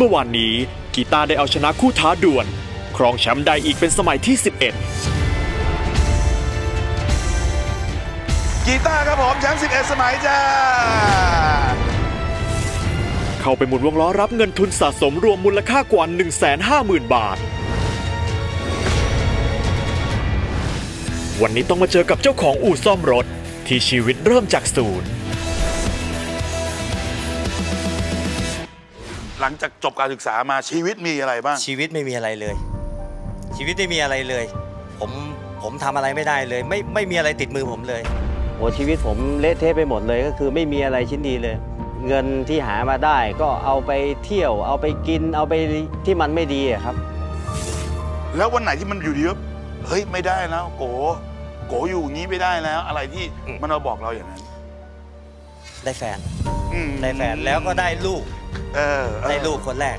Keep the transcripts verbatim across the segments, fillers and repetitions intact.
เมื่อวานนี้กีตาร์ได้เอาชนะคู่ท้าด่วนครองแชมป์ได้อีกเป็นสมัยที่สิบเอ็ดกีตาร์ครับผมแชมป์สิบเอ็ดสมัยจ้าเข้าไปหมุนวงล้อรับเงินทุนสะสมรวมมูลค่ากว่า หนึ่งแสนห้าหมื่น บาทวันนี้ต้องมาเจอกับเจ้าของอู่ซ่อมรถที่ชีวิตเริ่มจากศูนย์หลังจากจบการศึกษามาชีวิตมีอะไรบ้างชีวิตไม่มีอะไรเลยชีวิตไม่มีอะไรเลยผมผมทำอะไรไม่ได้เลยไม่ไม่มีอะไรติดมือผมเลยโอ้ชีวิตผมเละเทะไปหมดเลยก็คือไม่มีอะไรชิ้นดีเลยเงินที่หามาได้ก็เอาไปเที่ยวเอาไปกินเอาไปที่มันไม่ดีครับแล้ววันไหนที่มันอยู่ดีครับเฮ้ยไม่ได้แล้วโกโกอยู่งี้ไม่ได้แล้วอะไรที่มันมาบอกเราอย่างนั้นได้แฟนได้แฟนแล้วก็ได้ลูกได้ลูกคนแรก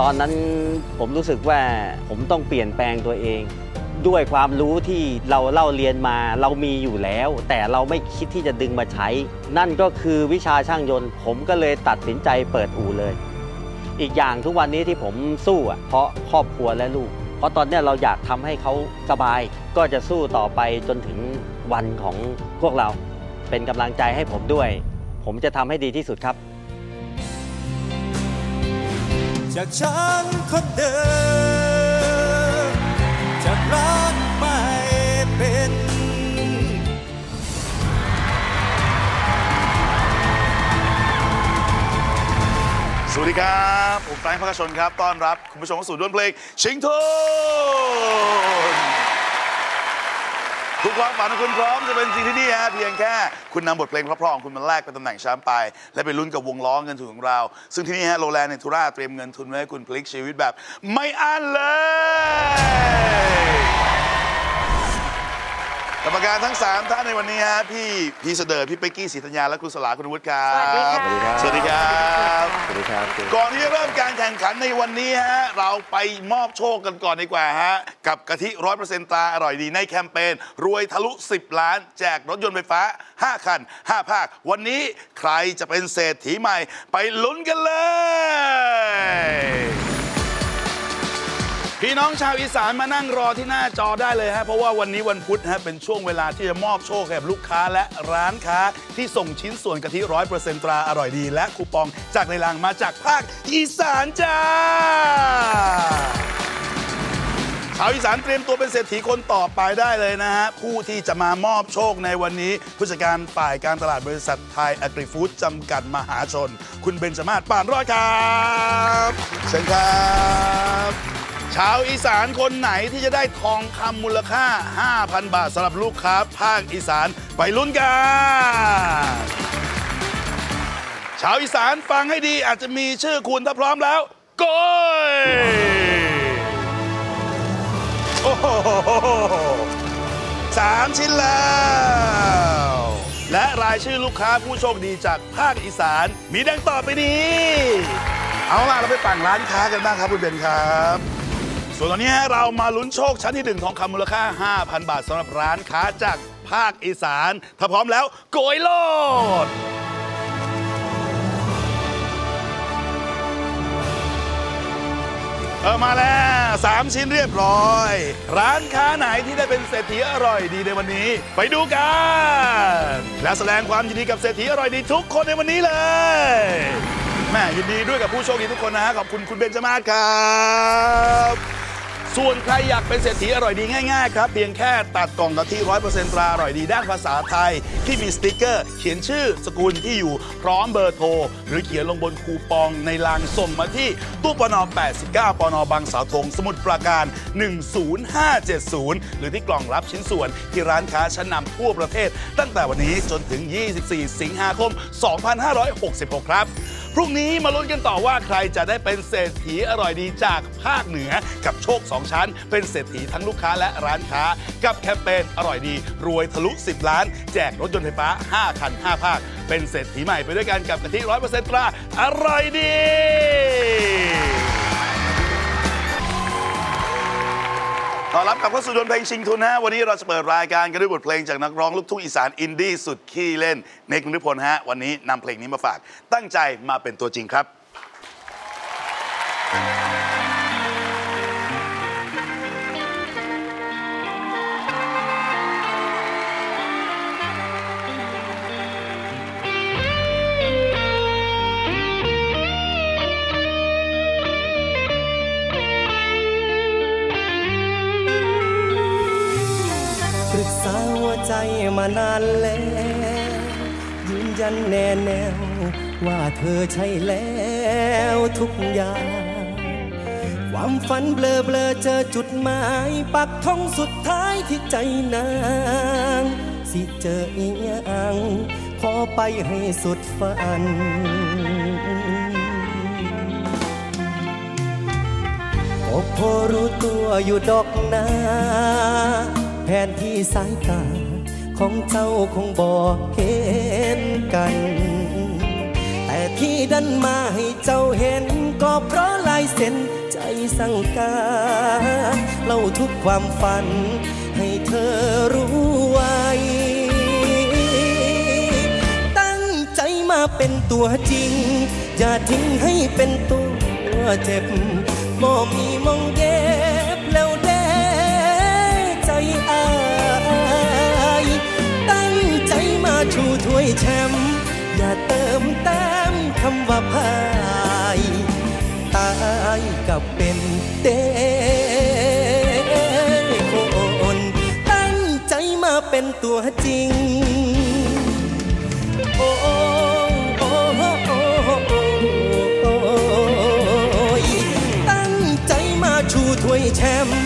ตอนนั้นผมรู้สึกว่าผมต้องเปลี่ยนแปลงตัวเองด้วยความรู้ที่เราเล่าเรียนมาเรามีอยู่แล้วแต่เราไม่คิดที่จะดึงมาใช้นั่นก็คือวิชาช่างยนต์ผมก็เลยตัดสินใจเปิดอู่เลยอีกอย่างทุกวันนี้ที่ผมสู้อ่ะเพราะครอบครัวและลูกเพราะตอนนี้เราอยากทำให้เขาสบายก็จะสู้ต่อไปจนถึงวันของพวกเราเป็นกำลังใจให้ผมด้วยผมจะทำให้ดีที่สุดครับจากฉันคนเดิมจากรักไม่เป็นสวัสดีครับผมแฟรงค์ภคชนครับต้อนรับคุณผู้ชมเข้าสู่ดวลเพลงชิงทุนทุกความฝันของคุณพร้อมจะเป็นจริงที่นี่ฮะเพียงแค่คุณนำบทเพลงเพราะๆของคุณมาแลกเป็นตำแหน่งแชมป์ไปและไปลุ้นกับวงล้อเงินทุนของเราซึ่งที่นี่ฮะโรแลนด์เนทูราเตรียมเงินทุนไว้ให้คุณพลิกชีวิตแบบไม่อั้นเลยกรรมการทั้งสามท่านในวันนี้ฮะพี่พีเสดร์พี่เป๊กกี้ศรีธัญญาและครูสลาคุณวุฒิครับสวัสดีครับสวัสดีครับก่อนที่จะเริ่มการแข่งขันในวันนี้ฮะเราไปมอบโชคกันก่อนดีกว่าฮะกับกะทิ ร้อยเปอร์เซ็นต์ ตราอร่อยดีในแคมเปญรวยทะลุสิบล้านแจกรถยนต์ไฟฟ้าห้าคันห้าภาควันนี้ใครจะเป็นเศรษฐีใหม่ไปลุ้นกันเลยพี่น้องชาวอีสานมานั่งรอที่หน้าจอได้เลยฮะเพราะว่าวันนี้วันพุธฮะเป็นช่วงเวลาที่จะมอบโชคให้กับลูกค้าและร้านค้าที่ส่งชิ้นส่วนกะทิ ร้อยเปอร์เซ็นต์ ตราอร่อยดีและคูปองจากในลังมาจากภาคอีสานจ้าชาวอีสานเตรียมตัวเป็นเศรษฐีคนต่อไปได้เลยนะฮะผู้ที่จะมามอบโชคในวันนี้ผู้จัดการฝ่ายการตลาดบริษัทไทยแอร์กริฟู้ดจำกัดมหาชนคุณเบญจมาศ ป่านรอดครับเชิญครับชาวอีสานคนไหนที่จะได้ทองคำมูลค่า ห้าพัน บาทสำหรับลูกค้าภาคอีสานไปลุ้นกันชาวอีสานฟังให้ดีอาจจะมีชื่อคุณถ้าพร้อมแล้วโกยโอ้โหสามชิ้นแล้วและรายชื่อลูกค้าผู้โชคดีจากภาคอีสานมีดังต่อไปนี้เอาล่ะเราไปฝั่งร้านค้ากันบ้างครับคุณเบนครับส่วนตอนนี้เรามาลุ้นโชคชั้นที่หนึ่งทองคำมูลค่า ห้าพัน บาทสำหรับร้านค้าจากภาคอีสานถ้าพร้อมแล้วโกยโลดเออมาแล้วสามชิ้นเรียบร้อยร้านค้าไหนที่ได้เป็นเศรษฐีอร่อยดีในวันนี้ไปดูกันและแสดงความยินดีกับเศรษฐีอร่อยดีทุกคนในวันนี้เลยแม่ยินดีด้วยกับผู้โชคดีทุกคนนะขอบคุณคุณเบญจมาศครับส่วนใครอยากเป็นเศรษฐีอร่อยดีง่ายๆครับเพียงแค่ตัดกล่องกะทิ ร้อยเปอร์เซ็นต์ ตราอร่อยดีด้านภาษาไทยที่มีสติ๊กเกอร์เขียนชื่อสกุลที่อยู่พร้อมเบอร์โทรหรือเขียนลงบนคูปองในลังส่งมาที่ตู้ปนแปดสิบเก้าปนบางสาวธงสมุทรปราการหนึ่งศูนย์ห้าเจ็ดศูนย์หรือที่กล่องรับชิ้นส่วนที่ร้านค้าชั้นนำทั่วประเทศตั้งแต่วันนี้จนถึงยี่สิบสี่สิงหาคมสองพันห้าร้อยหกสิบหกครับพรุ่งนี้มาลุ้นกันต่อว่าใครจะได้เป็นเศรษฐีอร่อยดีจากภาคเหนือกับโชคสองชั้นเป็นเศรษฐีทั้งลูกค้าและร้านค้ากับแคมเปญอร่อยดีรวยทะลุสิบล้านแจกรถยนต์ไฟฟ้าห้าคันห้าภาคเป็นเศรษฐีใหม่ไปด้วยกันกับกะทิ ร้อยเปอร์เซ็นต์ ตราอร่อยดีต้อนรับกับเข้าสู่ดวลเพลงชิงทุนฮะวันนี้เราจะเปิดรายการกันด้วยบทเพลงจากนักร้องลูกทุ่งอีสานอินดี้สุดขี้เล่นเนก นฤพลฮะวันนี้นำเพลงนี้มาฝากตั้งใจมาเป็นตัวจริงครับ านานแล้วยืนยันแน่แน่ว่าเธอใช่แล้วทุกอย่างความฝันเบลอเบลอเจอจุดหมายปักธงสุดท้ายที่ใจนางสิเจอเอียงขอไปให้สุดฝันอกพอรู้ตัวอยู่ดอกนาแผนที่สายตาของเจ้าคงบอกเห็นกันแต่ที่ดันมาให้เจ้าเห็นก็เพราะลายเส้นใจสั่งการเล่าทุกความฝันให้เธอรู้ไว้ตั้งใจมาเป็นตัวจริงอย่าทิ้งให้เป็นตัวเจ็บมองมีมองเย็บแล้วแด่ใจอายตั้งใจมาชูถ้วยแชมป์อย่าเติมแต้มคำว่าพ่ายตายกับเป็นเด็กคนตั้งใจมาเป็นตัวจริงโอ้โอ้โอ้ตั้งใจมาชูถ้วยแชมป์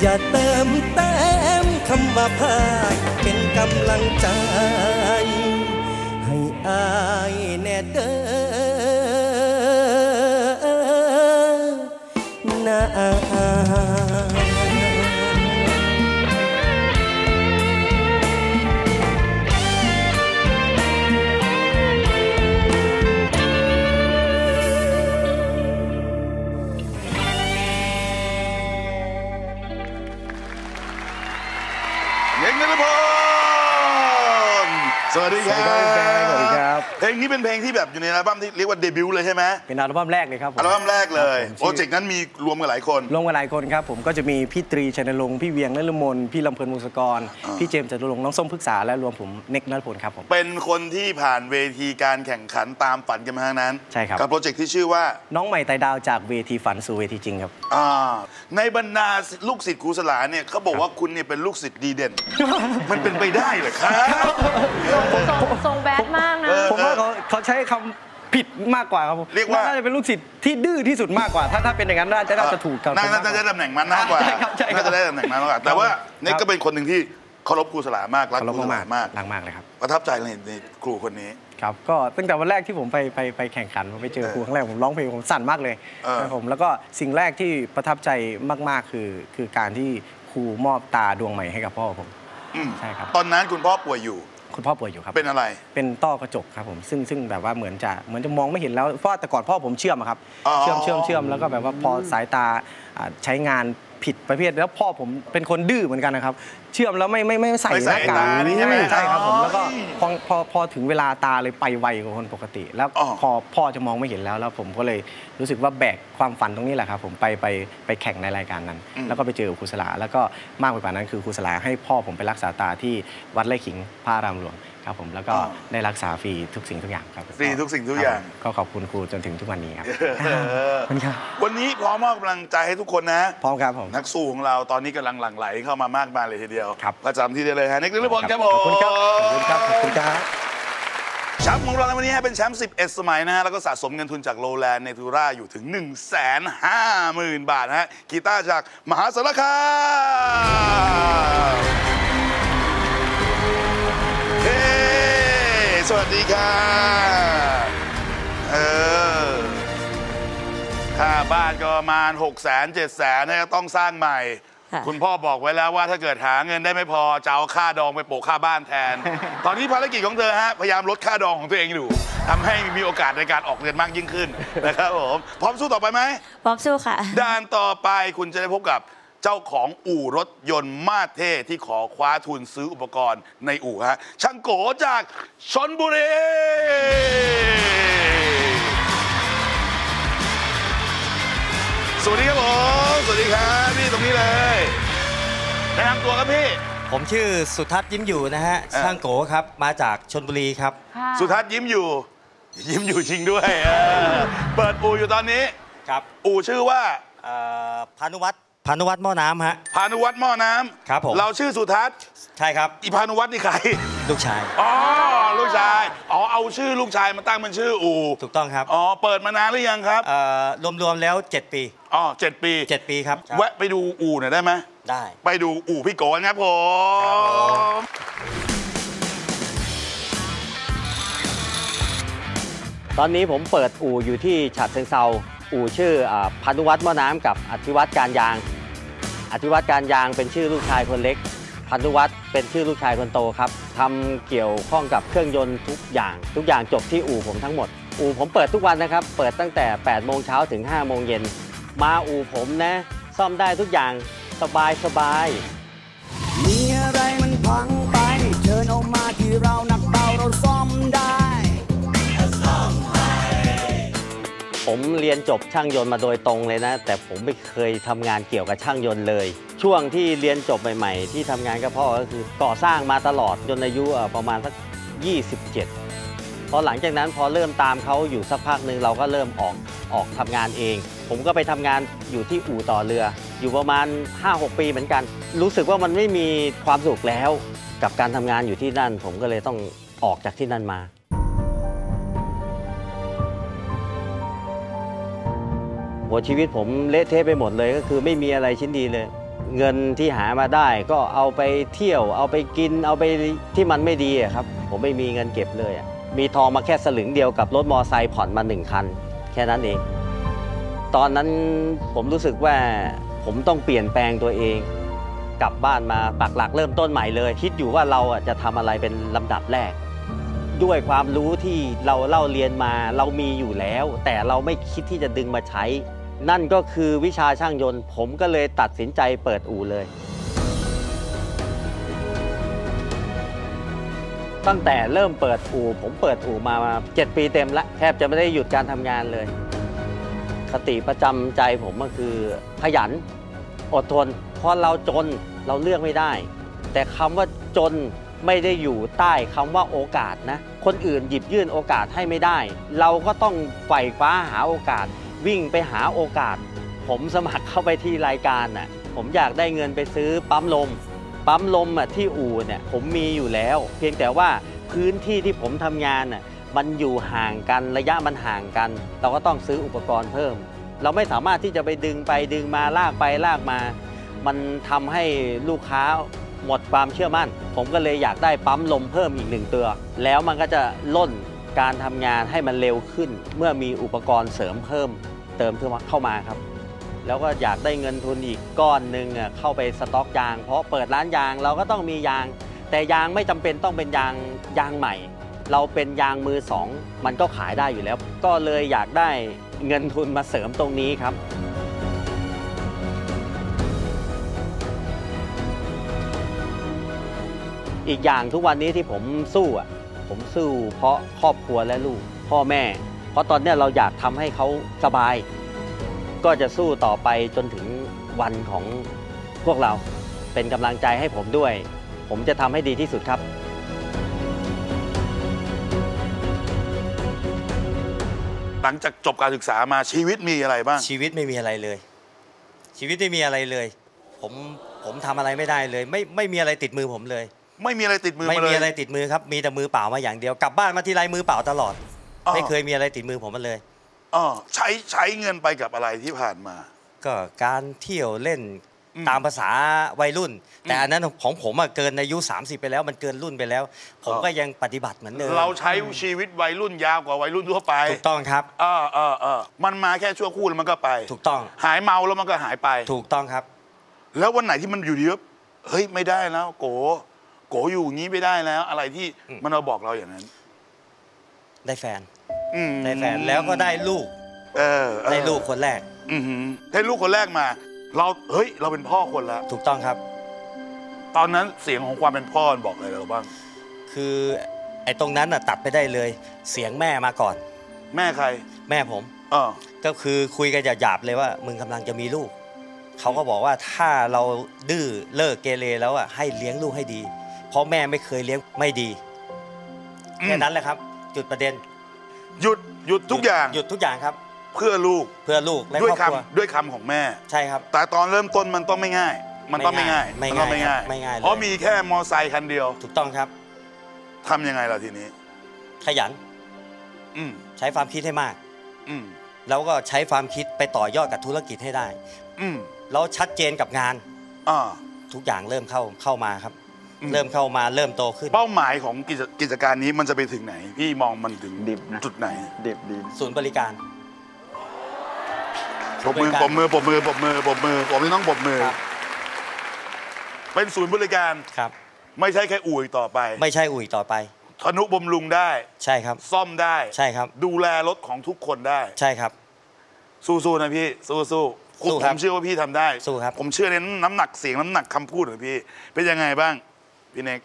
อย่าเติมแต้มคำว่าพ่ายเป็นกำลังใจให้อายแน่เด้อสวัสดีครับเพลงนี้เป็นเพลงที่แบบอยู่ในอัลบั้มที่เรียกว่าเดบิวต์เลยใช่ไหมเป็นอัลบั้มแรกเลยครับอัลบั้มแรกเลยโปรเจกต์นั้นมีรวมกันหลายคนรวมกันหลายคนครับผมก็จะมีพี่ตรีชัยนรงค์พี่เวียงนฤมลพี่ลำเพลินวงศกรพี่เจมส์จตุรงค์น้องส้มพฤกษาและรวมผมเน็กณัฐพลครับผมเป็นคนที่ผ่านเวทีการแข่งขันตามฝันกันมาทั้งนั้นใช่ครับกับโปรเจกต์ที่ชื่อว่าน้องใหม่ไต่ดาวจากเวทีฝันสู่เวทีจริงครับอ่าในบรรดาลูกศิษย์ครูสลาเนี่ยเขาบอกว่าคุณเนี่ยเป็นลูกศิษย์ดีเด่นมันเป็นไปได้เหรอครับทรงแบดมากนะผมว่าเขาเขาใช้คำผิดมากกว่าครับผมเรียกว่าน่าจะเป็นลูกศิษย์ที่ดื้อที่สุดมากกว่าถ้าถ้าเป็นอย่างนั้นน่าจะน่าจะถูกครับน่าจะได้ตำแหน่งมันมากกว่าน่าจะได้ตำแหน่งมันมากกว่าแต่ว่านี่ก็เป็นคนหนึ่งที่เคารพครูสลามากรักครูสลามากรักมากเลยครับประทับใจในครูคนนี้ครับก็ตั้งแต่วันแรกที่ผมไปไปไปแข่งขันผมไปเจอครูครั้งแรกผมร้องเพลงผมสั่นมากเลยครับผมแล้วก็สิ่งแรกที่ประทับใจมากๆคือคือการที่ครูมอบตาดวงใหม่ให้กับพ่อผมใช่ครับตอนนั้นคุณพ่อป่วยอยู่คุณพ่อป่วยอยู่ครับเป็นอะไรเป็นต้อกระจกครับผมซึ่งซึ่งแบบว่าเหมือนจะเหมือนจะมองไม่เห็นแล้วเพราะแต่ก่อนพ่อผมเชื่อมครับเชื่อมเชื่อมเชื่อมแล้วก็แบบว่าพอสายตาใช้งานผิดประเภทแล้วพ่อผมเป็นคนดื้อเหมือนกันนะครับเชื่อมแล้วไม่ไม่ไม่ใส่หน้ากากใช่ครับผมแล้วก็พอพอพอถึงเวลาตาเลยไปไวกว่าคนปกติแล้วพอพ่อจะมองไม่เห็นแล้วแล้วผมก็เลยรู้สึกว่าแบกความฝันตรงนี้แหละครับผมไปไปไปแข่งในรายการนั้นแล้วก็ไปเจอครูสลาแล้วก็มากกว่านั้นคือครูสลาให้พ่อผมไปรักษาตาที่วัดไร่ขิงพระอารามหลวงครับผมแล้วก็ได้รักษาฟรีทุกสิ่งทุกอย่างครับฟรีทุกสิ่งทุกอย่างก็ขอบคุณครูจนถึงทุกวันนี้ครับวันนี้พร้อมมอบกำลังใจให้ทุกคนนะพร้อมครับผมนักสู้ของเราตอนนี้กำลังหลั่งไหลเข้ามามากมายเลยทีเดียวประจำที่เดียวเลยฮะเน็กณัฐพลครับผมขอบคุณครับขอบคุณครับขอบคุณครับแชมป์ของเราในวันนี้เป็นแชมป์สิบเอ็ดสมัยนะฮะแล้วก็สะสมเงินทุนจากโลแลนด์เนทูร่าอยู่ถึง หนึ่งแสนห้าหมื่น บาทฮะกีตาร์จากมหาสารคามสวัสดีค่ะเออค่าบ้านก็ประมาณ หกแสนเจ็ดแสน นะต้องสร้างใหม่คุณพ่อบอกไว้แล้วว่าถ้าเกิดหาเงินได้ไม่พอจะเอาค่าดองไปโปะค่าบ้านแทนตอนนี้ภารกิจของเธอฮะพยายามลดค่าดองของตัวเองอยู่ทำให้มีโอกาสในการออกเงินมากยิ่งขึ้นนะครับผมพร้อมสู้ต่อไปไหมพร้อมสู้ค่ะด้านต่อไปคุณจะได้พบกับเจ้าของอู่รถยนต์มาสเท่ที่ขอคว้าทุนซื้ออุปกรณ์ในอู่ฮะช่างโกจากชลบุรีสวัสดีครับผมสวัสดีครับพี่ตรงนี้เลยแนะนำตัวครับพี่ผมชื่อสุทัศน์ยิ้มอยู่นะฮะช่างโกครับมาจากชลบุรีครับสุทัศน์ยิ้มอยู่ยิ้มอยู่จริงด้วยเปิดอู่อยู่ตอนนี้ครับอู่ชื่อว่าพานุวัฒน์พ พานุวัฒน์หม้อน้ำฮะพานุวัฒน์หม้อน้ำครับผมเราชื่อสุทัศน์ใช่ครับอีพานุวัฒน์นี่ใครลูกชายอ๋อลูกชายอ๋อเอาชื่อลูกชายมาตั้งเป็นชื่ออู่ถูกต้องครับอ๋อเปิดมานานหรือยังครับเอ่อรวมๆแล้วเจ็ดปีอ๋อเจ็ดปีเจ็ดปีครับแวะไปดูอู่หน่อยได้ไหมได้ไปดูอู่พี่โกนครับผมตอนนี้ผมเปิดอู่อยู่ที่ฉะเชิงเทราอู่ชื่อพานุวัฒน์หม้อน้ำกับอธิวัฒน์การยางอธิวัฒน์การยางเป็นชื่อลูกชายคนเล็กพานุวัฒน์เป็นชื่อลูกชายคนโตครับทำเกี่ยวข้องกับเครื่องยนต์ทุกอย่างทุกอย่างจบที่อู่ผมทั้งหมดอู่ผมเปิดทุกวันนะครับเปิดตั้งแต่แปดโมงเช้าถึงห้าโมงเย็นมาอู่ผมนะซ่อมได้ทุกอย่างสบายสบายมีอะไรมันพังไปเชิญออกมาที่เราหนักเบาเราซ่อมได้ผมเรียนจบช่างยนต์มาโดยตรงเลยนะแต่ผมไม่เคยทำงานเกี่ยวกับช่างยนต์เลยช่วงที่เรียนจบใหม่ๆที่ทำงานกับพ่อก็คือก่อสร้างมาตลอดจนอายุประมาณสักยี่สิบเจ็ดพอหลังจากนั้นพอเริ่มตามเขาอยู่สักพักหนึ่งเราก็เริ่มออกออกทำงานเองผมก็ไปทำงานอยู่ที่อู่ต่อเรืออยู่ประมาณ ห้าหก ปีเหมือนกันรู้สึกว่ามันไม่มีความสุขแล้วกับการทำงานอยู่ที่นั่นผมก็เลยต้องออกจากที่นั่นมาหัวชีวิตผมเละเทะไปหมดเลยก็คือไม่มีอะไรชิ้นดีเลยเงินที่หามาได้ก็เอาไปเที่ยวเอาไปกินเอาไปที่มันไม่ดีครับผมไม่มีเงินเก็บเลยมีทองมาแค่สลึงเดียวกับรถมอไซค์ผ่อนมาหนึ่งคันแค่นั้นเองตอนนั้นผมรู้สึกว่าผมต้องเปลี่ยนแปลงตัวเองกลับบ้านมาปักหลักเริ่มต้นใหม่เลยคิดอยู่ว่าเราจะทำอะไรเป็นลำดับแรกด้วยความรู้ที่เราเล่าเรียนมาเรามีอยู่แล้วแต่เราไม่คิดที่จะดึงมาใช้นั่นก็คือวิชาช่างยนต์ผมก็เลยตัดสินใจเปิดอู่เลยตั้งแต่เริ่มเปิดอู่ผมเปิดอู่มาเจ็ดปีเต็มละแทบจะไม่ได้หยุดการทำงานเลยคติประจำใจผมก็คือขยันอดทนเพราะเราจนเราเลือกไม่ได้แต่คำว่าจนไม่ได้อยู่ใต้คำว่าโอกาสนะคนอื่นหยิบยื่นโอกาสให้ไม่ได้เราก็ต้องไขว่คว้าหาโอกาสวิ่งไปหาโอกาสผมสมัครเข้าไปที่รายการน่ะผมอยากได้เงินไปซื้อปั๊มลมปั๊มลมอ่ะที่อู่เนี่ยผมมีอยู่แล้วเพียงแต่ว่าพื้นที่ที่ผมทำงานน่ะมันอยู่ห่างกันระยะมันห่างกันเราก็ต้องซื้ออุปกรณ์เพิ่มเราไม่สามารถที่จะไปดึงไปดึงมาลากไปลากมามันทำให้ลูกค้าหมดความเชื่อมั่นผมก็เลยอยากได้ปั๊มลมเพิ่มอีกหนึ่งตัวแล้วมันก็จะล่นการทำงานให้มันเร็วขึ้นเมื่อมีอุปกรณ์เสริมเพิ่มเติมเข้ามาครับแล้วก็อยากได้เงินทุนอีกก้อนหนึ่งเข้าไปสต็อกยางเพราะเปิดร้านยางเราก็ต้องมียางแต่ยางไม่จำเป็นต้องเป็นยางยางใหม่เราเป็นยางมือสองมันก็ขายได้อยู่แล้วก็เลยอยากได้เงินทุนมาเสริมตรงนี้ครับอีกอย่างทุกวันนี้ที่ผมสู้อ่ะผมสู้เพราะครอบครัวและลูกพ่อแม่เพราะตอนนี้เราอยากทำให้เขาสบายก็จะสู้ต่อไปจนถึงวันของพวกเราเป็นกำลังใจให้ผมด้วยผมจะทำให้ดีที่สุดครับหลังจากจบการศึกษามาชีวิตมีอะไรบ้างชีวิตไม่มีอะไรเลยชีวิตไม่มีอะไรเลยผมผมทำอะไรไม่ได้เลยไม่ไม่มีอะไรติดมือผมเลยไม่มีอะไรติดมือไม่มีอะไรติดมือครับมีแต่มือเปล่ามาอย่างเดียวกลับบ้านมาทีไรมือเปล่าตลอดไม่เคยมีอะไรติดมือผมมาเลยอ๋อใช้ใช้เงินไปกับอะไรที่ผ่านมาก็การเที่ยวเล่นตามภาษาวัยรุ่นแต่อันนั้นของผมเกินอายุสามสิบไปแล้วมันเกินรุ่นไปแล้วผมก็ยังปฏิบัติเหมือนเดิมเราใช้ชีวิตวัยรุ่นยาวกว่าวัยรุ่นทั่วไปถูกต้องครับเออเออเออมันมาแค่ชั่วคู่แล้วมันก็ไปถูกต้องหายเมาแล้วมันก็หายไปถูกต้องครับแล้ววันไหนที่มันอยู่ดีว่าเฮ้ยไม่ได้แล้วโกโกอยู่อย่างนี้ไม่ได้แล้วอะไรที่มันมาบอกเราอย่างนั้นได้แฟนได้แฟนแล้วก็ได้ลูกเออได้ลูกคนแรกได้ลูกคนแรกมาเราเฮ้ยเราเป็นพ่อคนแล้วถูกต้องครับตอนนั้นเสียงของความเป็นพ่อบอกอะไรเราบ้างคือไอ้ตรงนั้นน่ะตัดไปได้เลยเสียงแม่มาก่อนแม่ใครแม่ผมเออก็คือคุยกันหยาบๆเลยว่ามึงกำลังจะมีลูกเขาก็บอกว่าถ้าเราดื้อเลิกเกเรแล้วอ่ะให้เลี้ยงลูกให้ดีเพราะแม่ไม่เคยเลี้ยงไม่ดีแค่นั้นแหละครับจุดประเด็นหยุดหยุดทุกอย่างหยุดทุกอย่างครับ เพื่อลูกเพื่อลูกและด้วยคำด้วยคำของแม่ใช่ครับแต่ตอนเริ่มต้นมันต้องไม่ง่ายมันต้องไม่ง่ายมันต้องไม่ง่ายไม่ง่ายเพราะมีแค่มอไซค์คันเดียวถูกต้องครับทำยังไงล่ะทีนี้ขยันอืมใช้ความคิดให้มากอืมแล้วก็ใช้ความคิดไปต่อยอดกับธุรกิจให้ได้อืมแล้วชัดเจนกับงานอ่าทุกอย่างเริ่มเข้าเข้ามาครับเริ่มเข้ามาเริ่มโตขึ้นเป้าหมายของกิจการนี้มันจะไปถึงไหนพี่มองมันถึงจุดไหนเด็บดีศูนย์บริการปรบมือปรบมือปรบมือปรบมือปรบมือผมไม่ต้องปรบมือเป็นศูนย์บริการครับไม่ใช่แค่อู่ต่อไปไม่ใช่อู่ต่อไปทนุบำรุงได้ใช่ครับซ่อมได้ใช่ครับดูแลรถของทุกคนได้ใช่ครับสู้ๆนะพี่สู้ๆผมเชื่อว่าพี่ทำได้สู้ครับผมเชื่อในน้ำหนักเสียงน้ำหนักคำพูดของพี่เป็นยังไงบ้างพี่เน็ก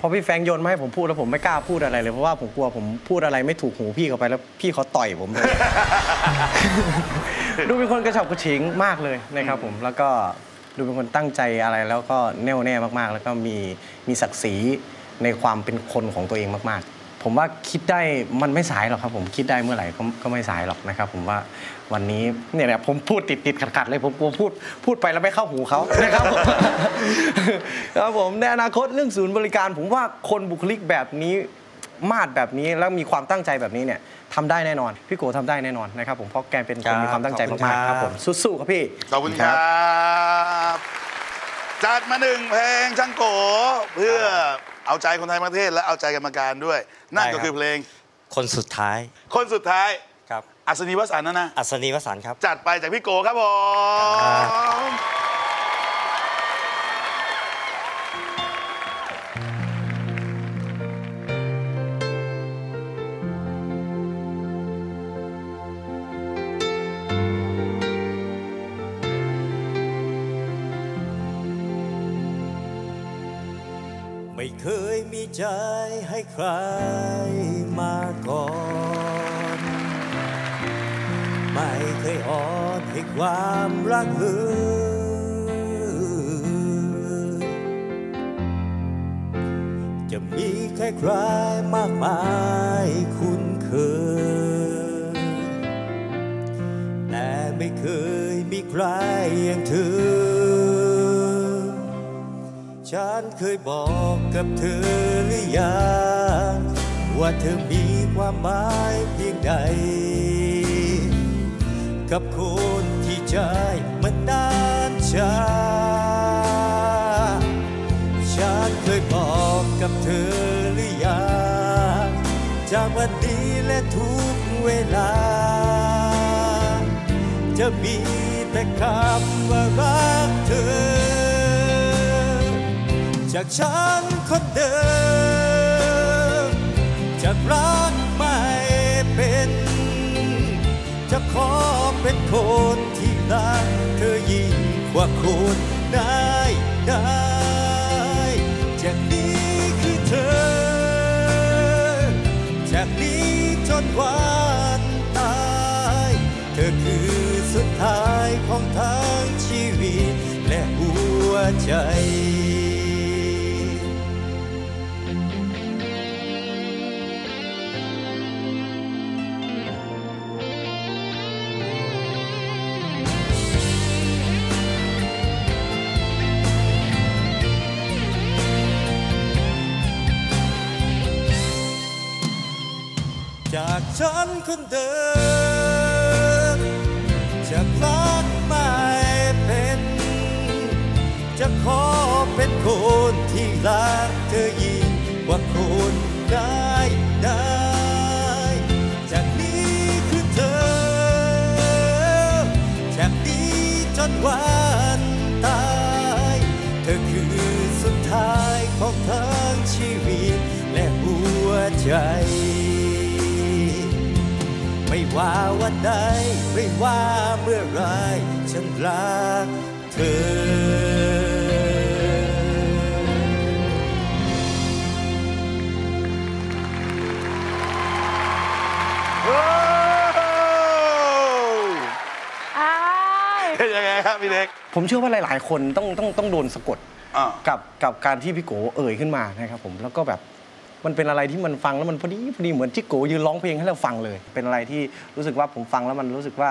พอพี่แฟงโยนมาให้ผมพูดแล้วผมไม่กล้าพูดอะไรเลยเพราะว่าผมกลัวผมพูดอะไรไม่ถูกหูพี่เข้าไปแล้วพี่เขาต่อยผมเลยดูเป็นคนกระฉับกระเฉงมากเลยนะครับผมแล้วก็ดูเป็นคนตั้งใจอะไรแล้วก็แน่วแน่มากๆแล้วก็มีมีศักดิ์ศรีในความเป็นคนของตัวเองมากๆผมว่าคิดได้มันไม่สายหรอกครับผมคิดได้เมื่อไหร่ก็ก็ไม่สายหรอกนะครับผมว่าวันนี้เนี่ยแหละผมพูดติดติดขัดขัดเลยผมกลัวพูดพูดไปแล้วไม่เข้าหูเขานะครับผมครับผมในอนาคตเรื่องศูนย์บริการผมว่าคนบุคลิกแบบนี้มาดแบบนี้แล้วมีความตั้งใจแบบนี้เนี่ยทำได้แน่นอนพี่โก้ทำได้แน่นอนนะครับผมเพราะแกเป็นคนมีความตั้งใจมากๆครับผมสู้ๆครับพี่ขอบคุณครับจัดมาหนึ่งเพลงช่างโก้เพื่อเอาใจคนไทยประเทศและเอาใจกรรมการด้วยนั่นก็คือเพลงคนสุดท้ายคนสุดท้ายครับอัศนีวสันต์นะนะอัศนีวสันต์ครับจัดไปจากพี่โก้ครับผมไม่เคยมีใจให้ใครมาก่อนไม่เคยอ่อนให้ความรักหือจะมีใครใครมากมายคุ้นเคยแต่ไม่เคยมีใครอย่างเธอฉันเคยบอกกับเธอหรือยังว่าเธอมีความหมายเพียงใดกับคนที่ใจมันนานช้าฉันเคยบอกกับเธอหรือยังจากวันนี้และทุกเวลาจะมีแต่คำว่ารักเธอจากฉันคนเดิมจากรักไม่เป็นจะขอเป็นคนที่รักเธอยิ่งกว่าคนได้ได้จากนี้คือเธอจากนี้จนวันตายเธอคือสุดท้ายของทั้งชีวิตและหัวใจจากฉันคนเดิมจากรักไม่เป็นจะขอเป็นคนที่รักเธอยิ่งกว่าคนได้ได้จากนี้คือเธอจากนี้จนวันตายเธอคือสุดท้ายของทั้งชีวิตและหัวใจไม่ว่าวันใดไม่ว่าเมื่อไรฉันรักเธอยังไงครับพี่เล็กผมเชื่อว่าหลายๆคนต้องต้องต้องโดนสะกดกับกับการที่พี่โก้เอ่ยขึ้นมานะครับผมแล้วก็แบบ มันเป็นอะไรที่มันฟังแล้วมันพอดีพอดีเหมือนจิ๊กโกยืนร้องเพลงให้เราฟังเลยเป็นอะไรที่รู้สึกว่าผมฟังแล้วมันรู้สึกว่า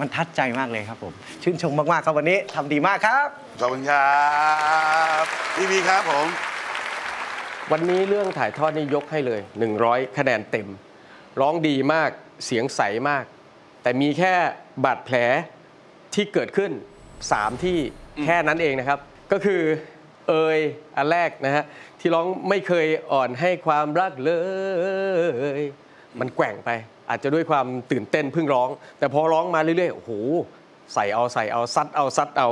มันทัดใจมากเลยครับผมชื่นชมมากๆครับวันนี้ทำดีมากครับขอบคุณครับพี่บีครับผมวันนี้เรื่องถ่ายทอดนี่ยกให้เลยหนึ่งร้อยคะแนนเต็มร้องดีมากเสียงใสมากแต่มีแค่บาดแผลที่เกิดขึ้นสามที่แค่นั้นเองนะครับก็คือเอยอันแรกนะฮะที่ร้องไม่เคยอ่อนให้ความรักเลยมันแกว่งไปอาจจะด้วยความตื่นเต้นเพิ่งร้องแต่พอร้องมาเรื่อยๆโอ้โหใส่เอาใส่เอาซัดเอาซัดเอา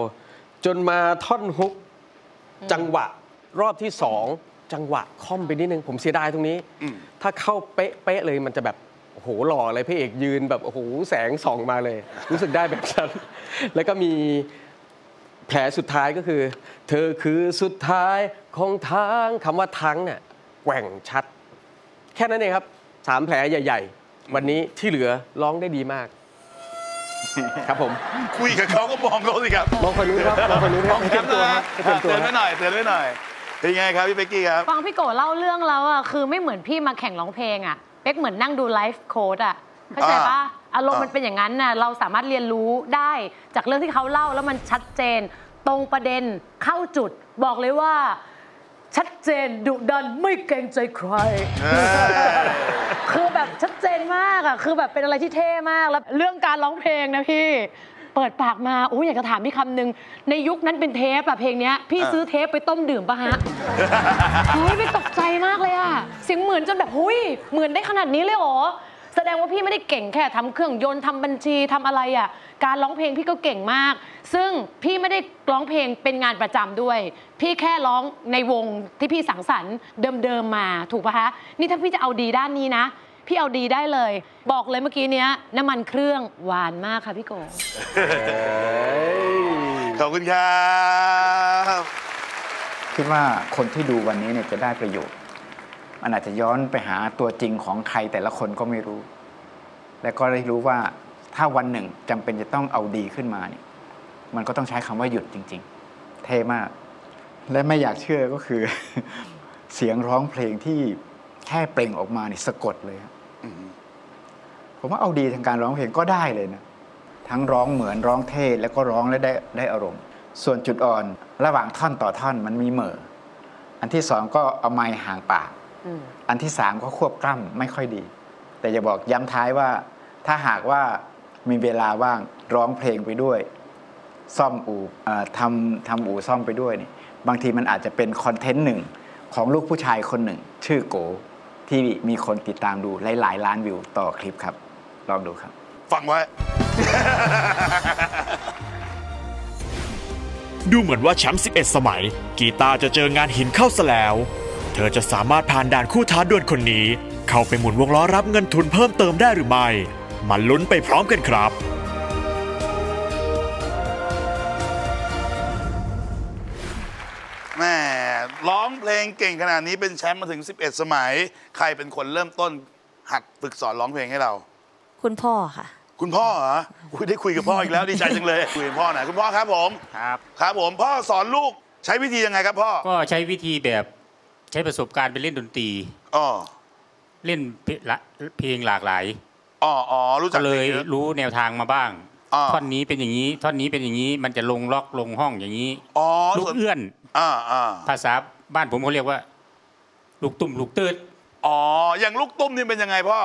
จนมาท่อนฮุกจังหวะรอบที่สองจังหวะค่อมไปนิดนึงผมเสียดายตรงนี้ถ้าเข้าเป๊ะๆเลยมันจะแบบโอ้โหหล่อเลยพระเอกยืนแบบโอ้โหแสงส่องมาเลยรู้สึกได้แบบนั้นแล้วก็มีแผลสุดท้ายก็คือเธอคือสุดท้ายของทางคำว่าทั้งเนี่ยแกว่งชัดแค่นั้นเองครับสามแผลใหญ่ๆวันนี้ที่เหลือร้องได้ดีมากครับผมคุยกับเขาก็มองเขาสิครับมองคนนู้นครับมองคนนู้นครับเตือนตัวครับเตือนไว้หน่อยเตือนไว้หน่อยเป็นไงครับพี่เป๊กกี้ครับฟังพี่โกเล่าเรื่องแล้วอ่ะคือไม่เหมือนพี่มาแข่งร้องเพลงอ่ะเป๊กเหมือนนั่งดูไลฟ์โค้ดอ่ะเข้าใจป่ะอารมณ์มันเป็นอย่างนั้นน่ะเราสามารถเรียนรู้ได้จากเรื่องที่เขาเล่าแล้วมันชัดเจนตรงประเด็นเข้าจุดบอกเลยว่าชัดเจนดุดันไม่เกรงใจใครคือแบบชัดเจนมากอ่ะคือแบบเป็นอะไรที่เท่มากแล้วเรื่องการร้องเพลงนะพี่เปิดปากมาโอ้ยอยากจะถามพี่คำหนึ่งในยุคนั้นเป็นเทปแบบเพลงนี้พี่ซื้อเทปไปต้มดื่มปะฮะเฮ้ยพี่ตกใจมากเลยอ่ะเสียงเหมือนจนแบบเฮ้ยเหมือนได้ขนาดนี้เลยเหรอแสดงว่าพี่ไม่ได้เก่งแค่ทำเครื่องยนต์ทำบัญชีทำอะไรอ่ะการร้องเพลงพี่ก็เก่งมากซึ่งพี่ไม่ได้ร้องเพลงเป็นงานประจำด้วยพี่แค่ร้องในวงที่พี่สังสรรค์เดิมๆมาถูกปะฮะนี่ถ้าพี่จะเอาดีด้านนี้นะพี่เอาดีได้เลยบอกเลยเมื่อกี้เนี้ยน้ำมันเครื่องหวานมากค่ะพี่โกขอบคุณครับคิดว่าคนที่ดูวันนี้เนี่ยจะได้ประโยชน์มันอาจจะย้อนไปหาตัวจริงของใครแต่ละคนก็ไม่รู้และก็ได้รู้ว่าถ้าวันหนึ่งจำเป็นจะต้องเอาดีขึ้นมาเนี่ยมันก็ต้องใช้คำว่าหยุดจริงๆเท่มากและไม่อยากเชื่อก็คือ เสียงร้องเพลงที่แค่เปล่งออกมาเนี่ยสะกดเลยผมว่าเอาดีทางการร้องเพลงก็ได้เลยนะทั้งร้องเหมือนร้องเท่แล้วก็ร้องและได้ได้อารมณ์ส่วนจุดอ่อนระหว่างท่อนต่อท่อนมันมีเหม่ออันที่สองก็เอาไมค์ห่างปากอันที่สามก็ควบกล้ำไม่ค่อยดีแต่จะบอกย้ำท้ายว่าถ้าหากว่ามีเวลาว่างร้องเพลงไปด้วยซ่อมอู่ทำทำอู่ซ่อมไปด้วยนี่บางทีมันอาจจะเป็นคอนเทนต์หนึ่งของลูกผู้ชายคนหนึ่งชื่อโกที่มีคนติดตามดูหลายๆล้านวิวต่อคลิปครับลองดูครับฟังไว้ ดูเหมือนว่าแชมป์สิบเอ็ดสมัยกีตาร์จะเจองานหินเข้าซะแล้วเธอจะสามารถผ่านด่านคู่ท้าดวลคนนี้เข้าไปหมุนวงล้อรับเงินทุนเพิ่มเติมได้หรือไม่มาลุ้นไปพร้อมกันครับแม่ร้องเพลงเก่งขนาดนี้เป็นแชมป์มาถึงสิบเอ็ดสมัยใครเป็นคนเริ่มต้นหัดฝึกสอนร้องเพลงให้เราคุณพ่อค่ะคุณพ่อเหรอได้คุยกับพ่ออีกแล้วดีใจจังเลยคุยกับพ่อหน่อยคุณพ่อครับผมครับครับผมพ่อสอนลูกใช้วิธียังไงครับพ่อก็ใช้วิธีแบบใช้ประสบการณ์ไปเล่นดนตรีอ๋อเล่นเพลงหลากหลายอ๋ออ๋อรู้จักเลยรู้แนวทางมาบ้างท่อนนี้เป็นอย่างนี้ท่อนนี้เป็นอย่างนี้มันจะลงล็อกลงห้องอย่างนี้อ๋อลูกเอื้อนอ่าอ่าภาษาบ้านผมเขาเรียกว่าลูกตุ่มลูกตืดอ๋ออย่างลูกตุ่มนี่เป็นยังไงพ่อ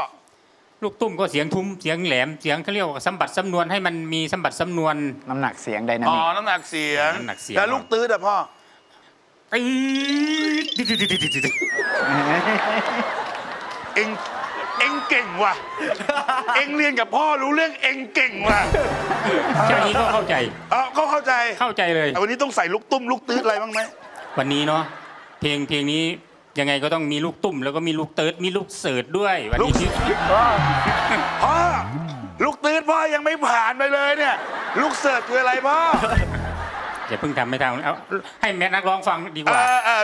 ลูกตุ่มก็เสียงทุ้มเสียงแหลมเสียงเขาเรียกว่าสัมบัติสำนวนให้มันมีสัมบัติสำนวนน้ำหนักเสียงไดนามิกอ๋อน้ำหนักเสียงแต่ลูกตืดอะพ่อเอ็งเอ็งเก่งว่ะเอ็งเรียนกับพ่อรู้เรื่องเอ็งเก่งว่ะแค่นี้ก็เข้าใจเออก็เข้าใจเข้าใจเลยวันนี้ต้องใส่ลูกตุ้มลูกตื๊ดอะไรบ้างไหมวันนี้เนาะเพลงเพลงนี้ยังไงก็ต้องมีลูกตุ้มแล้วก็มีลูกตื๊ดมีลูกเสิร์ตด้วยวันนี้พ่อลูกตื๊ดพ่อยังไม่ผ่านไปเลยเนี่ยลูกเสิร์ตคืออะไรพ่ออย่าเพิ่งทำไม่ทำเอาให้แม่นักร้องฟังดีกว่า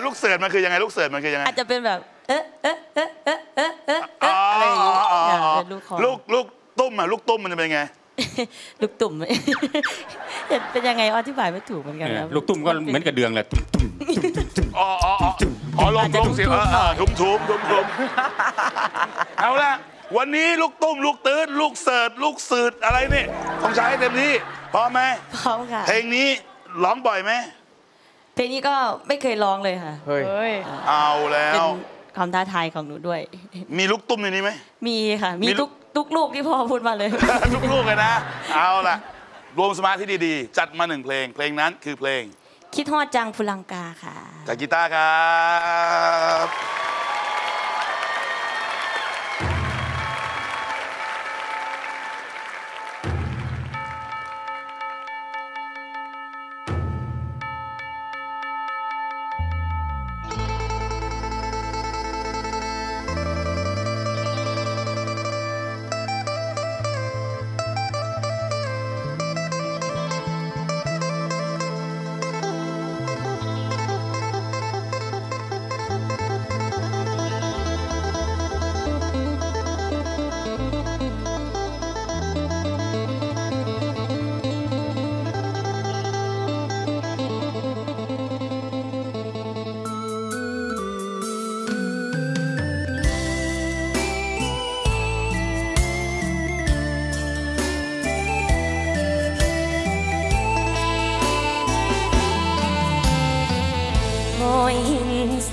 ลูกเสิร์ตมันคือยังไงลูกเสิร์ตมันคือยังไงอาจจะเป็นแบบเอ๊ะเอ๊ะเอ๊ะเอ๊ะเอ๊ะเอ๊ะอะไรอย่างเงี้ยลูกลูกตุ้มอ่ะลูกตุ้มมันจะเป็นไงลูกตุ่มเป็นยังไงอธิบายไม่ถูกเหมือนกันครับลูกตุ่มก็เหมือนกระเดื่องแหละอ๋อ ขอลงลงเสียงเออทุบทุบทุบทุบเอาละวันนี้ลูกตุ้มลูกตื้นลูกเสิร์ตลูกสืดอะไรนี่ต้องใช้ให้เต็มที่พร้อมไหมพร้อมค่ะเพลงนี้ร้องบ่อยไหมเพลงนี้ก็ไม่เคยร้องเลยค่ะเฮ้ยเอาแล้วเป็นความท้าทายของหนูด้วยมีลูกตุ้มในนี้ไหมมีค่ะมีทุกทุกลูกที่พ่อพูดมาเลยทุกลูกเลยนะเอาละรวมสมาธิดีๆจัดมาหนึ่งเพลงเพลงนั้นคือเพลงคิดฮอดจังภูลังกาค่ะจากกีตาร์ครับ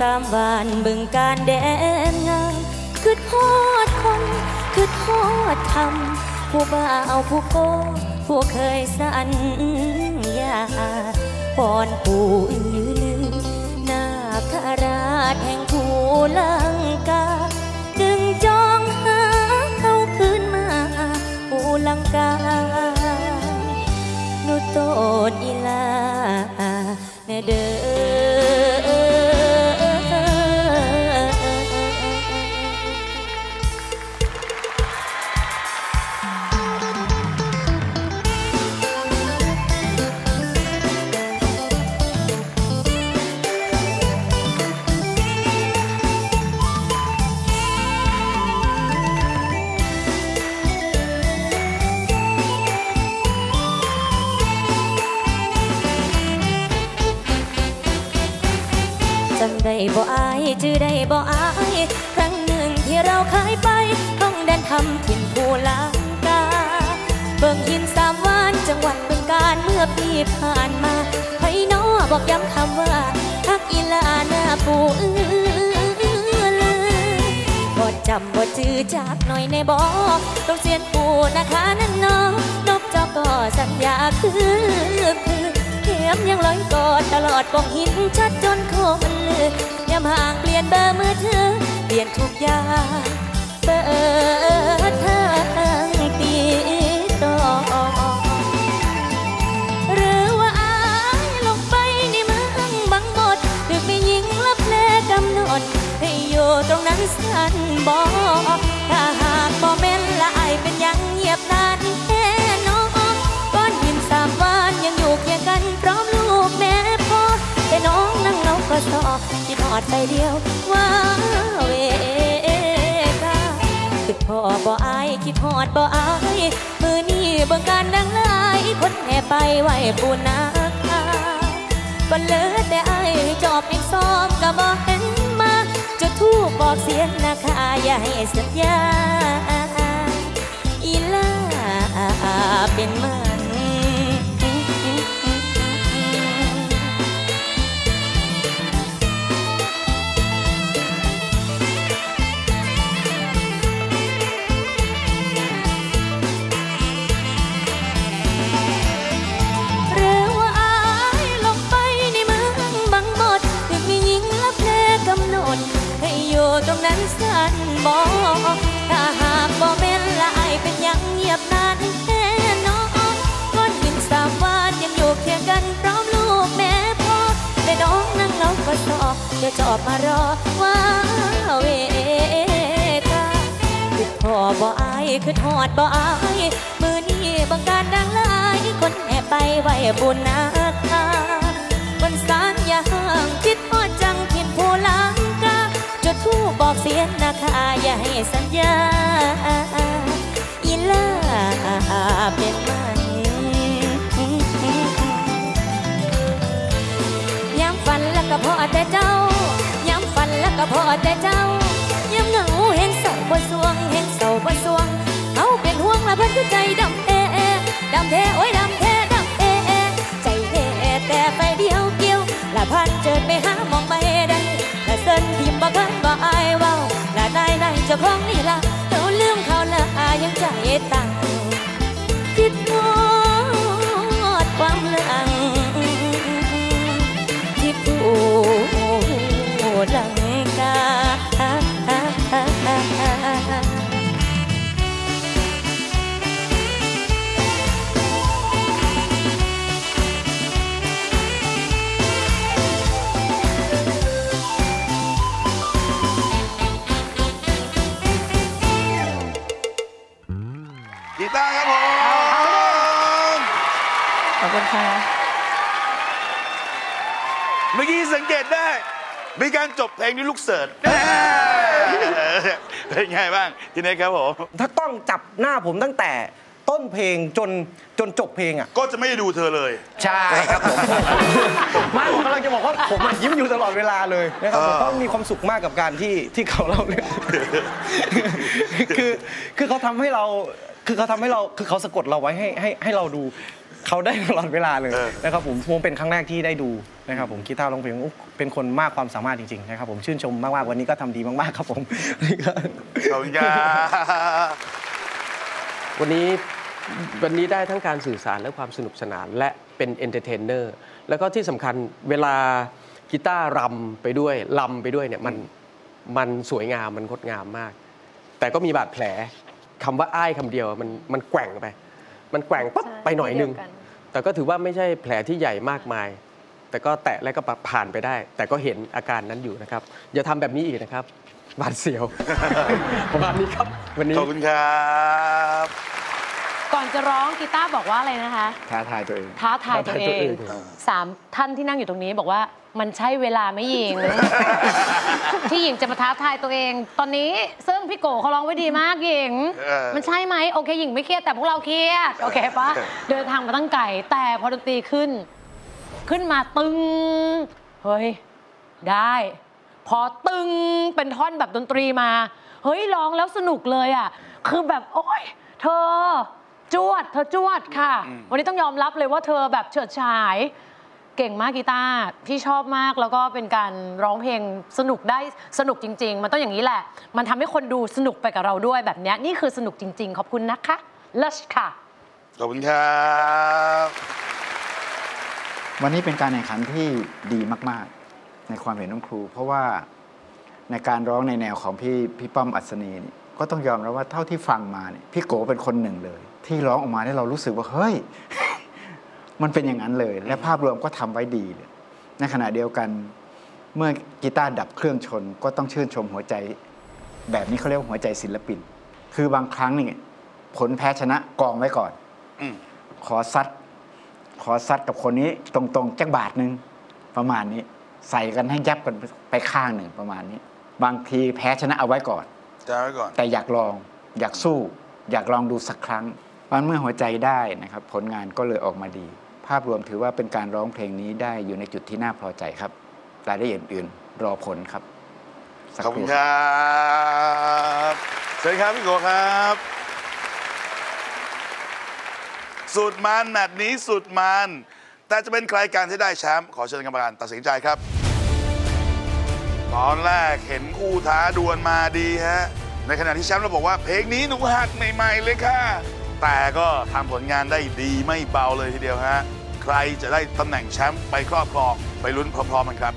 สามบ้านบึงการแดนงามคือทอดคนคือทอดธรรมผู้บ่าวผู้โกผู้เคยสัญญาปอนปู่อื้อลือนาคราชแห่งภูลังกาดึงจองหาเอาคืนมาภูลังกาหนูโตดอีลาแม่เด้อได้บ่อายจื้อได้บ่อายครั้งหนึ่งที่เราเคยไปต้องแดนทำถิ่นภูลังกาเบิ่งหินสามวานจังหวัดบึงกาฬเมื่อปีผ่านมาไผน้อบอกย้ำคำว่าฮักอีลาหน้าปู่อื้อลือบ่จำบ่จื้อจากหน่อยในบ่ต้องเสียนปู่นะคะนั่นน้องนกเจ้าก็สัญญาคือคือยังลอยกอดตลอดกองหินชัดจนโคมันลือยามห่างเปลี่ยนเบอร์มือถือเปลี่ยนทุกอย่างเบอร์ทางตีต่อหรือว่าอายลงไปในเมืองบางบดหรือไปยิงลับแลกำหนดให้อยู่ตรงนั้นสันบอกถ้าหากบ่แม่นละอายเป็นยังเงียบนานแค่น้องก้อนหินสามวานยังอยู่เคียงกันพร้อมลูกแม่พ่อแต่น้องนั่งเล่าก็สอบที่นอดใจเดียวว่าเวกาคิดพ่อบ่อายคิดหอดบ่อายมือนี่เบิ่งการดังหลายคนแห่ไปไหวปูนาคาก็เหลือแต่อายจอบอีกซ้อมก็บ่เห็นมาจะทูบบอกเสียงนาคาอย่าให้สัญญาอีลาเป็นมันตรงนั้นสั่นบอกถ้าหากบ่แม่นละอายเป็นยังเงียบนานแค่น้องก้อนหินสามวานยังอยู่เคียงกันพร้อมลูกแม่พ่อแต่น้องนั่งเล่าก็สอบเดี๋ยวจะออกมารอว่าเวกาคิดพ่อบ่อายคิดหอดบ่อายมือนี้บังการดังหลายคนแห่ไปไหวบุญนาคาบนศาลอย่าห่างคิดฮอดจังถิ่นภูลังกาจุดทูบบอกเสียงนาคาอย่าให้สัญญาอีลาเป็นมันย้ำฝันแล้วก็พอแต่เจ้าย้ำฝัน ก็พอแต่เจ้ายังเหงาเห็นเศร้าบ่สวงเห็นเศร้าบ่สวงเขาเป็นห่วงละเพิ่นคือใจดำเอเอดำแท้โอ้ยดำแท้ดำเอเอใจเอเอแต่ไปเดียวเกี่ยวละพันเจิดไปหามองไปได้ละเส้นทิมบ่คันบ่อายเว้าละได้ได้เจ้าของนี่ล่ะเขาลืมเขาละอายังใจตั้งคิดทอดความลังคิดโอ้ลังกากีตาร์ครับผมขอบคุณค่ะเมื่อกี้สังเกตได้มีการจบเพลงด้วยลูกเสิร์ชเป็นไงบ้างทีนี้ครับผมถ้าต้องจับหน้าผมตั้งแต่ต้นเพลงจนจนจบเพลงอ่ะก็จะไม่ดูเธอเลยใช่ครับผมไม่ผมกำลังจะบอกว่าผมยิ้มอยู่ตลอดเวลาเลยนะครับผมต้องมีความสุขมากกับการที่ที่เขาเล่าเรื่องคือคือเขาทำให้เราคือเขาทำให้เราคือเขาสะกดเราไว้ให้ให้ให้เราดูเขาได้ตลอดเวลาเลยนะครับผมผมเป็นครั้งแรกที่ได้ดูนะครับผมกีตาร์ร้องเพลงเป็นคนมากความสามารถจริงๆนะครับผมชื่นชมมากๆวันนี้ก็ทำดีมากๆครับผมขอบคุณครับวันนี้วันนี้ได้ทั้งการสื่อสารและความสนุกสนานและเป็นเอนเตอร์เทนเนอร์แล้วก็ที่สำคัญเวลากีตาร์รำไปด้วยรำไปด้วยเนี่ยมันมันสวยงามมันงดงามมากแต่ก็มีบาดแผลคำว่าอ้ายคำเดียวมันมันแกว่งไปมันแกว่งปั๊บไปหน่อยนึงแต่ก็ถือว่าไม่ใช่แผลที่ใหญ่มากมายแต่ก็แตะและก็ผ่านไปได้แต่ก็เห็นอาการนั้นอยู่นะครับอย่าทำแบบนี้อีกนะครับบาดเสียวประมาณนี้ครับวันนี้ขอบคุณครับก่อนจะร้องกีตาร์บอกว่าอะไรนะคะท้าทายตัวเองท้าทายตัวเองสามท่านที่นั่งอยู่ตรงนี้บอกว่ามันใช่เวลาไม่ยิงที่หญิงจะมาท้าทายตัวเองตอนนี้ซึ่งพี่โก้เขาร้องไว้ดีมากหญิงมันใช่ไหมโอเคหญิงไม่เครียดแต่พวกเราเครียดโอเคปะเดินทางมาตั้งไก่แต่พอดนตรีขึ้นขึ้นมาตึงเฮ้ยได้พอตึงเป็นท่อนแบบดนตรีมาเฮ้ยร้องแล้วสนุกเลยอ่ะคือแบบโอ๊ยเธอจวดเธอจวดค่ะวันนี้ต้องยอมรับเลยว่าเธอแบบเฉิดฉายเก่งมากกีตาร์พี่ชอบมากแล้วก็เป็นการร้องเพลงสนุกได้สนุกจริงๆมันต้องอย่างนี้แหละมันทำให้คนดูสนุกไปกับเราด้วยแบบนี้นี่คือสนุกจริงๆขอบคุณนะคะลัชค่ะขอบคุณครับวันนี้เป็นการแข่งขันที่ดีมากๆในความเห็นน้องครูเพราะว่าในการร้องในแนวของพี่พี่ป้อมอัศนีก็ต้องยอมรับว่าเท่าที่ฟังมาเนี่ยพี่โก้เป็นคนหนึ่งเลยที่ร้องออกมาให้เรารู้สึกว่าเฮ้ยมันเป็นอย่างนั้นเลยและภาพรวมก็ทำไว้ดีเลยในขณะเดียวกันเมื่อกีตาร์ดับเครื่องชนก็ต้องชื่นชมหัวใจแบบนี้เขาเรียกหัวใจศิลปินคือบางครั้งนี่ผลแพ้ชนะกองไว้ก่อนอขอซัดขอซัดกับคนนี้ตรงๆจักบาทหนึ่งประมาณนี้ใส่กันให้ยับกันไปข้างหนึ่งประมาณนี้บางทีแพ้ชนะเอาไว้ก่อนจะไว้ก่อนแต่อยากลองอยากสู้อยากลองดูสักครั้งวันเมื่อหัวใจได้นะครับผลงานก็เลยออกมาดีภาพรวมถือว่าเป็นการร้องเพลงนี้ได้อยู่ในจุดที่น่าพอใจครับรายละเอียดอื่นรอผลครับขอบคุณครับเชิญครับพี่โก้ครับสุดมันนัดนี้สุดมันแต่จะเป็นใครการที่ได้แชมป์ขอเชิญกรรมการตัดสินใจครับตอนแรกเห็นคู่ท้าดวลมาดีฮะในขณะที่แชมป์เราบอกว่าเพลงนี้หนูหัดใหม่ๆเลยค่ะแต่ก็ทำผลงานได้ดีไม่เบาเลยทีเดียวฮะใครจะได้ตำแหน่งแชมป์ไปครอบครองไปลุ้นพร้อมๆกันครับ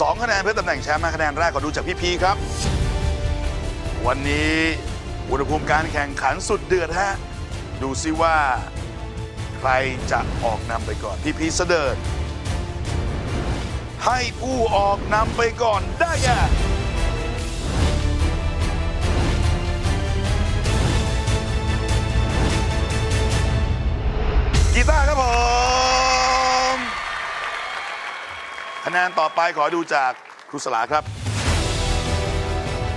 สองคะแนนเพื่อตำแหน่งแชมป์คะแนนแรกก็ดูจากพี่พีครับวันนี้อุณหภูมิการแข่งขันสุดเดือดฮะดูซิว่าใครจะออกนำไปก่อนพี่พีเสด็จให้ผู้ออกนำไปก่อนได้แก่กีตาร์ครับผมคะแนนต่อไปขอดูจากครูสลาครับ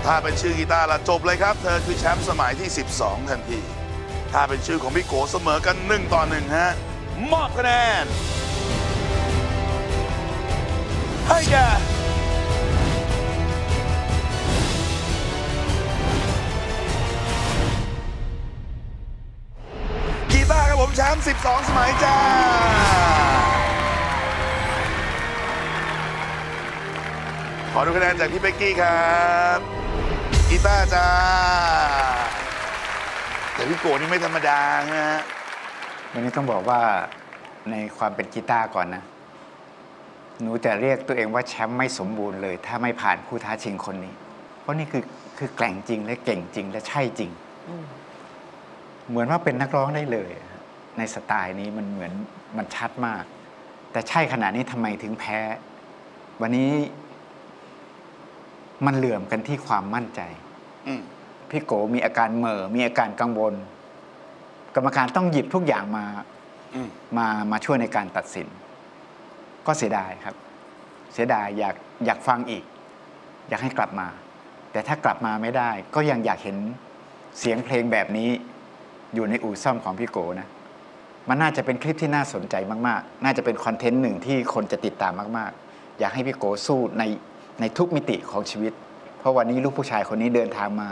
ถ้าเป็นชื่อกีตาร์ละจบเลยครับเธอคือแชมป์สมัยที่สิบสองทันทีถ้าเป็นชื่อของพี่โก้เสมอกันหนึ่งต่อหนึ่งฮะมอบคะแนนให้แก่ มป์สิบสองสมัยจ้าขอดูคะแนนจากพี่เป๊กกี้ครับกีตาร์จ้าแต่พี่โกนี่ไม่ธรรมดานะฮะวันนี้ต้องบอกว่าในความเป็นกีตาร์ก่อนนะหนูจะเรียกตัวเองว่าแชมป์ไม่สมบูรณ์เลยถ้าไม่ผ่านผู้ท้าชิงคนนี้เพราะนี่คือคือแกร่งจริงและเก่งจริงและใช่จริงเหมือนว่าเป็นนักร้องได้เลยในสไตล์นี้มันเหมือนมันชัดมากแต่ใช่ขนาดนี้ทำไมถึงแพ้วันนี้มันเหลื่อมกันที่ความมั่นใจพี่โกมีอาการเหม่อมีอาการกังวลกรรมการต้องหยิบทุกอย่างมามามาช่วยในการตัดสินก็เสียดายครับเสียดายอยากอยากฟังอีกอยากให้กลับมาแต่ถ้ากลับมาไม่ได้ก็ยังอยากเห็นเสียงเพลงแบบนี้อยู่ในอู่ซ่อมของพี่โกนะมันน่าจะเป็นคลิปที่น่าสนใจมากๆน่าจะเป็นคอนเทนต์หนึ่งที่คนจะติดตามมากๆอยากให้พี่โกสู้ในในทุกมิติของชีวิตเพราะวันนี้ลูกผู้ชายคนนี้เดินทางมา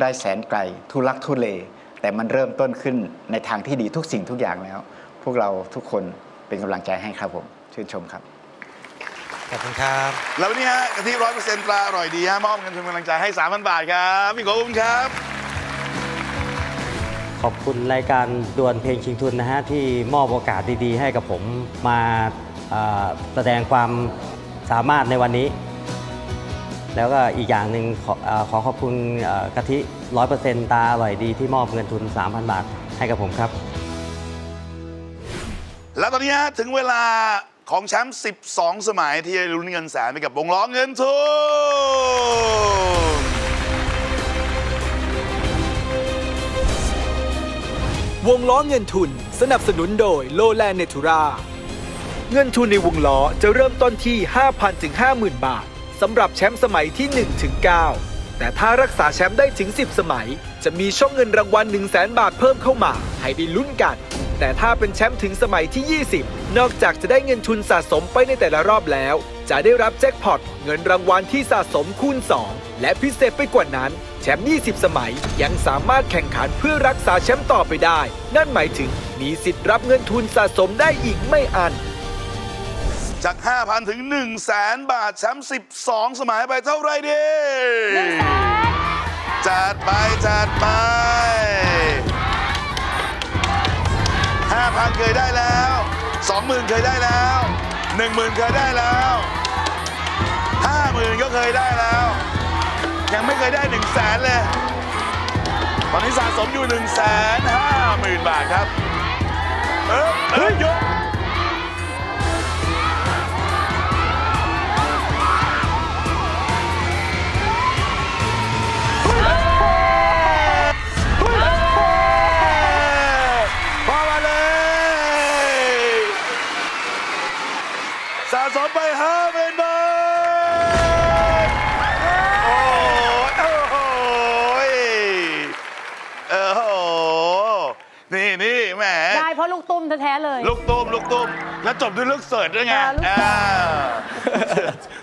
ได้แสนไกลทุลักทุเลแต่มันเริ่มต้นขึ้นในทางที่ดีทุกสิ่งทุกอย่างแล้วพวกเราทุกคนเป็นกำลังใจให้ครับผมชื่นชมครับขอบคุณครับแล้ววันนี้ฮะกะทิร้อยเปอร์เซ็นต์ตราอร่อยดีฮะมอบเงินทุนกำลังใจให้ สามพัน บาทครับพี่โกอุ้มครับขอบคุณรายการดวลเพลงชิงทุนนะฮะที่มอบโอกาสดีๆให้กับผมมาแสดงความสามารถในวันนี้แล้วก็อีกอย่างหนึ่งขอขอขอบคุณกะทิ ร้อยเปอร์เซ็นต์ ตาอร่อยดีที่มอบเงินทุน สามพัน บาทให้กับผมครับแล้วตอนนี้ถึงเวลาของแชมป์สิบสองสมัยที่จะลุ้นเงินแสนไปกับวงล้อเงินทุนวงล้อเงินทุนสนับสนุนโดยโลแลนด์เนทูราเงินทุนในวงล้อจะเริ่มต้นที่ ห้าพันถึงห้าหมื่น บาทสำหรับแชมป์สมัยที่หนึ่งถึงเก้าแต่ถ้ารักษาแชมป์ได้ถึงสิบสมัยจะมีช่องเงินรางวัล หนึ่งแสน บาทเพิ่มเข้ามาให้ได้ลุ้นกันแต่ถ้าเป็นแชมป์ถึงสมัยที่ยี่สิบนอกจากจะได้เงินทุนสะสมไปในแต่ละรอบแล้วจะได้รับแจ็คพอตเงินรางวัลที่สะสมคูณสองและพิเศษไปกว่านั้นแชมป์ยี่สิบสมัยยังสามารถแข่งขันเพื่อรักษาแชมป์ต่อไปได้นั่นหมายถึงมีสิทธิ์รับเงินทุนสะสมได้อีกไม่อั้นจาก ห้าพันถึงหนึ่งแสน บาทแชมป์สิบสองสมัยไปเท่าไรดีจัดไปจัดไป ห้าพัน เคยได้แล้ว สองหมื่น เคยได้แล้ว หนึ่งหมื่น เคยได้แล้ว ห้าหมื่น ก็เคยได้แล้วยังไม่เคยได้ หนึ่งแสน เลยตอนนี้สะสมอยู่ หนึ่งแสนห้าหมื่น บาทครับเออเฮ้ยยกสองไปห้าเป็นบาทโอ้โหโอ้โหนี่นี่แหมได้เพราะลูกตุ้มแท้ๆเลยลูกตุ้มลูกตุ้มแล้วจบด้วยลูกเสิร์ตด้วยไง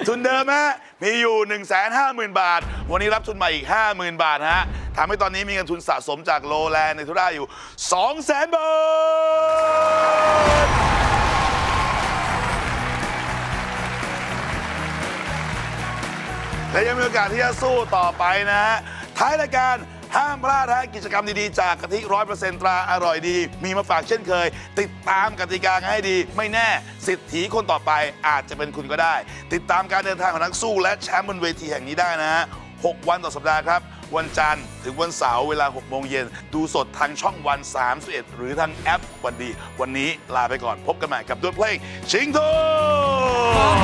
ทุนเดิมฮะมีอยู่ หนึ่งแสนห้าหมื่น บาทวันนี้รับทุนใหม่อีก ห้าหมื่น บาทฮะทำให้ตอนนี้มีเงินทุนสะสมจากโลแลนด์ในทุราอยู่ สองแสน บาทและยังมีโอกาสที่จะสู้ต่อไปนะฮะท้ายรายการห้ามพลาดฮะกิจกรรมดีๆจากกะทิ ร้อยเปอร์เซ็นต์ ตราอร่อยดีมีมาฝากเช่นเคยติดตามกติกาให้ดีไม่แน่สิทธิคนต่อไปอาจจะเป็นคุณก็ได้ติดตามการเดินทางของนักสู้และแชมป์บนเวทีแห่งนี้ได้นะฮะหกวันต่อสัปดาห์ครับวันจันทร์ถึงวันเสาร์เวลาหกโมงเย็นดูสดทางช่องวันสามสิบเอ็ดหรือทางแอปวันดีวันนี้ลาไปก่อนพบกันใหม่กับด้วยเพลงชิงทุน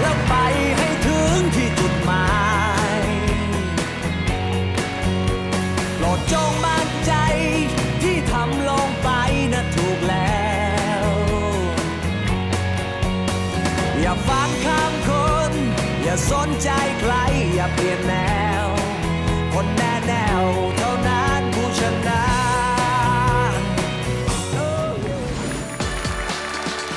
แล้วไปให้ถึงที่จุดหมายโปรดจงมั่นใจที่ทำลงไปนะถูกแล้วอย่าฟังคำคนอย่าสนใจใครอย่าเปลี่ยนแนวคนแน่แนวเท่านั้นผู้ชนะ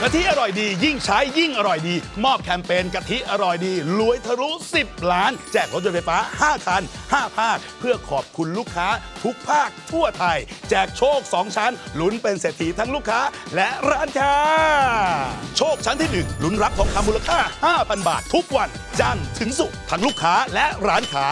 ก ทิอร่อยดียิ่งใช้ยิ่งอร่อยดีมอบแคมเปญกะทิอร่อยดีรวยทะลุสิบล้านแจกรถยนต์ไฟฟ้าห้าคันห้าภาคเพื่อขอบคุณลูกค้าทุกภาคทั่วไทยแจกโชคสองชั้นลุ้นเป็นเศรษฐีทั้งลูกค้าและร้านค้าโชคชั้นที่หนึ่งลุ้นรับทองคำมูลค่า ห้าพัน บาททุกวันจันทร์ถึงศุกร์ทั้งลูกค้าและร้านค้า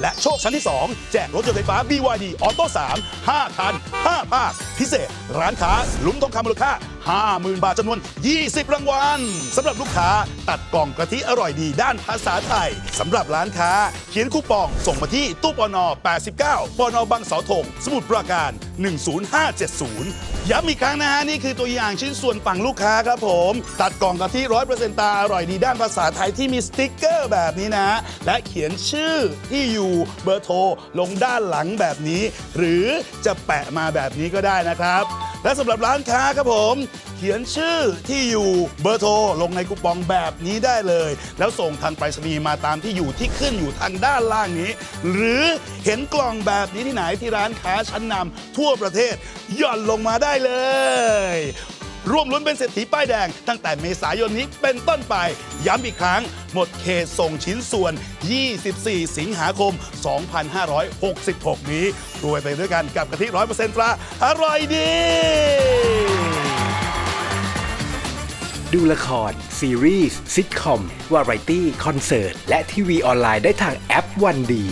และโชคชั้นที่สองแจกรถยนต์ไฟฟ้า บี วาย ดี Auto สาม ห้า คัน ห้า ภาคพิเศษร้านค้าลุ้นทองคำมูลค่า ห้าหมื่น บาทจำนวนยี่สิบรางวัลสำหรับลูกค้าตัดกล่องกะทิอร่อยดีด้านภาษาไทยสำหรับร้านค้าเขียนคูปองส่งมาที่ตู้ปนแปดสิบเก้าปนบางเสาธงสมุทรปราการหนึ่งศูนย์ห้าเจ็ดศูนย์ย้ำอีกครั้งนะฮะนี่คือตัวอย่างชิ้นส่วนฝั่งลูกค้าครับผมตัดกล่องกะทิ ร้อยเปอร์เซ็นต์ ตาอร่อยดีด้านภาษาไทยที่มีสติ๊กเกอร์แบบนี้นะและเขียนชื่อที่อยู่เบอร์โทรลงด้านหลังแบบนี้หรือจะแปะมาแบบนี้ก็ได้นะครับและสำหรับร้านค้าครับผมเขียนชื่อที่อยู่เบอร์โทรลงในคูปองแบบนี้ได้เลยแล้วส่งทางไปรษณีย์มาตามที่อยู่ที่ขึ้นอยู่ทางด้านล่างนี้หรือเห็นกล่องแบบนี้ที่ไหนที่ร้านค้าชั้นนำทั่วประเทศหย่อนลงมาได้เลยร่วมลุ้นเป็นเศรษฐีป้ายแดงตั้งแต่เมษายนนี้เป็นต้นไปย้ำอีกครั้งหมดเขตส่งชิ้นส่วนยี่สิบสี่สิงหาคมสองพันห้าร้อยหกสิบหกนี้รวยไปด้วยกันกับกะทิ ร้อยเปอร์เซ็นต์ ปลาอร่อยดีดูละครซีรีส์ซิทคอมวาไรตี้คอนเสิร์ตและทีวีออนไลน์ได้ทางแอปวันดี